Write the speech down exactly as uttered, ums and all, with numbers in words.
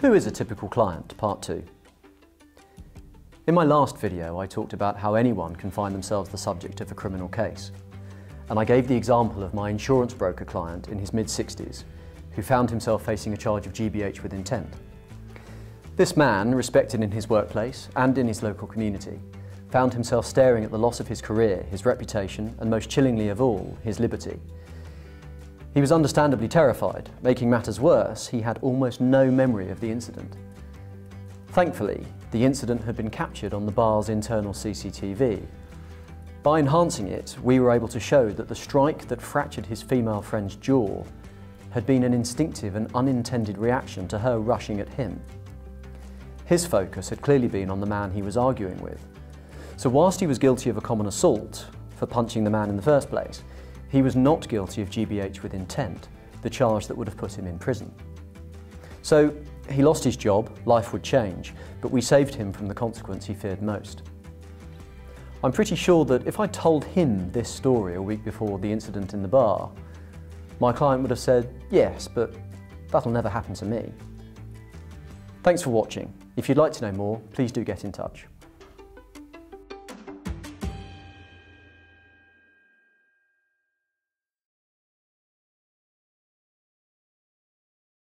Who is a typical client? Part two. In my last video, I talked about how anyone can find themselves the subject of a criminal case. And I gave the example of my insurance broker client in his mid sixties, who found himself facing a charge of G B H with intent. This man, respected in his workplace and in his local community, found himself staring at the loss of his career, his reputation, and most chillingly of all, his liberty. He was understandably terrified. Making matters worse, he had almost no memory of the incident. Thankfully, the incident had been captured on the bar's internal C C T V. By enhancing it, we were able to show that the strike that fractured his female friend's jaw had been an instinctive and unintended reaction to her rushing at him. His focus had clearly been on the man he was arguing with. So whilst he was guilty of a common assault for punching the man in the first place, he was not guilty of G B H with intent, the charge that would have put him in prison. So he lost his job, life would change, but we saved him from the consequence he feared most. I'm pretty sure that if I told him this story a week before the incident in the bar, my client would have said, yes, but that'll never happen to me. Thanks for watching. If you'd like to know more, please do get in touch.